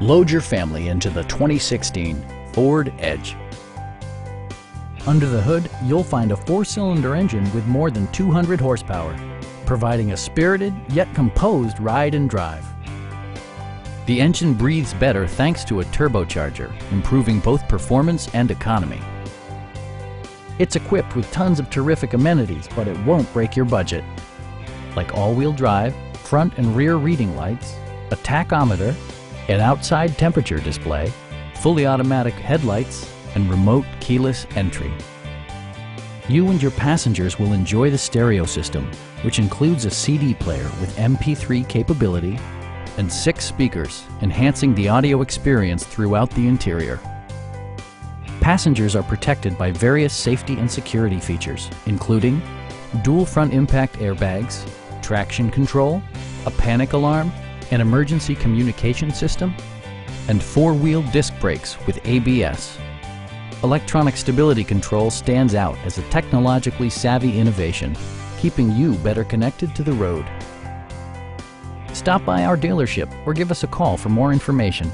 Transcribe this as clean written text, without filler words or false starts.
Load your family into the 2016 Ford Edge. Under the hood, you'll find a 4-cylinder engine with more than 200 horsepower, providing a spirited yet composed ride and drive. The engine breathes better thanks to a turbocharger, improving both performance and economy. It's equipped with tons of terrific amenities, but it won't break your budget, like all-wheel drive, front and rear reading lights, a tachometer, an outside temperature display, fully automatic headlights, and remote keyless entry. You and your passengers will enjoy the stereo system, which includes a CD player with MP3 capability and 6 speakers, enhancing the audio experience throughout the interior. Passengers are protected by various safety and security features, including dual front impact airbags, traction control, a panic alarm, an emergency communication system, and 4-wheel disc brakes with ABS. Electronic stability control stands out as a technologically savvy innovation, keeping you better connected to the road. Stop by our dealership or give us a call for more information.